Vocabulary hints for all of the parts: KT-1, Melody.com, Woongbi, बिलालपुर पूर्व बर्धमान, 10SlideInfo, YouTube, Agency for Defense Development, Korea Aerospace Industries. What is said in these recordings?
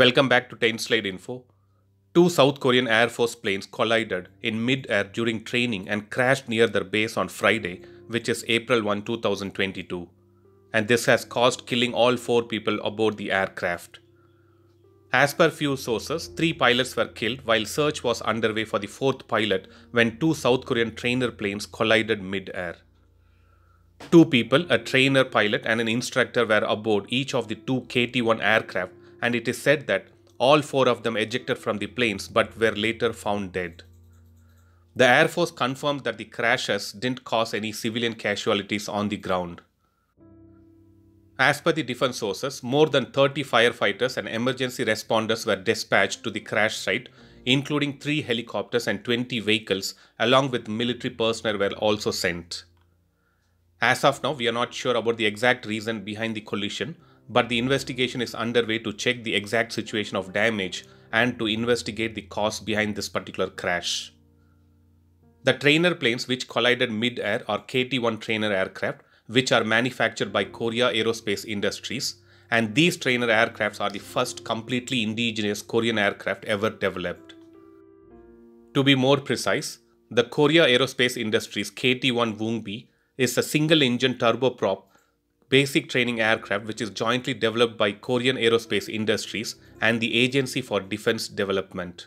Welcome back to 10SlideInfo. Two South Korean Air Force planes collided in mid-air during training and crashed near their base on Friday, which is April 1, 2022. And this has caused killing all four people aboard the aircraft. As per few sources, three pilots were killed while search was underway for the fourth pilot when two South Korean trainer planes collided mid-air. Two people, a trainer pilot and an instructor, were aboard each of the two KT-1 aircraft, and it is said that all four of them ejected from the planes but were later found dead. The Air Force confirmed that the crashes didn't cause any civilian casualties on the ground. As per the defense sources, more than 30 firefighters and emergency responders were dispatched to the crash site, including 3 helicopters and 20 vehicles, along with military personnel were also sent. As of now, we are not sure about the exact reason behind the collision, but the investigation is underway to check the exact situation of damage and to investigate the cause behind this particular crash. The trainer planes which collided mid-air are KT-1 trainer aircraft, which are manufactured by Korea Aerospace Industries, and these trainer aircrafts are the first completely indigenous Korean aircraft ever developed. To be more precise, the Korea Aerospace Industries KT-1 Woongbi is a single-engine turboprop basic training aircraft which is jointly developed by Korean Aerospace Industries and the Agency for Defense Development.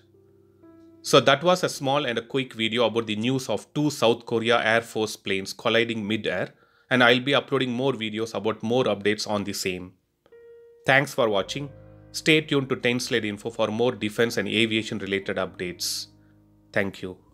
So that was a small and a quick video about the news of two South Korea Air Force planes colliding mid-air, and I'll be uploading more videos about more updates on the same. Thanks for watching. Stay tuned to 10SlideInfo for more defense and aviation related updates. Thank you.